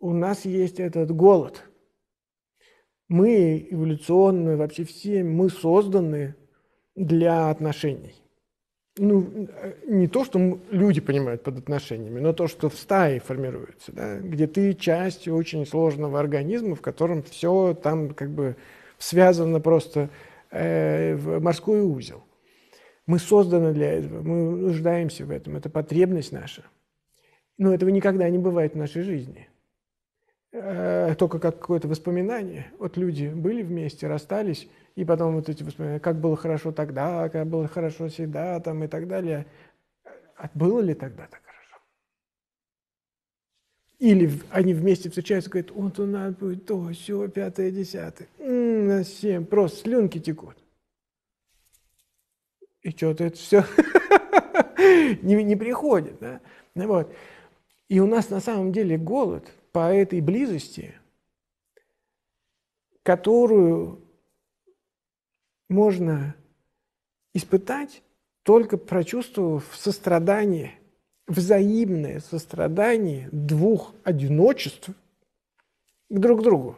у нас есть этот голод. Мы эволюционно, вообще все, мы созданы для отношений. Ну, не то, что люди понимают под отношениями, но то, что в стае формируется, да, где ты часть очень сложного организма, в котором все там как бы связано просто в морской узел. Мы созданы для этого, мы нуждаемся в этом, это потребность наша. Но этого никогда не бывает в нашей жизни. Только как какое-то воспоминание. Вот люди были вместе, расстались, и потом вот эти воспоминания, как было хорошо тогда, как было хорошо всегда, там и так далее. А было ли тогда так хорошо? Или они вместе встречаются и говорят, вот у нас будет то, сё, пятое, десятое. На 7, просто слюнки текут. И что-то это все не приходит. Да? Вот. И у нас на самом деле голод по этой близости, которую можно испытать, только прочувствовав сострадание, взаимное сострадание двух одиночеств друг к другу.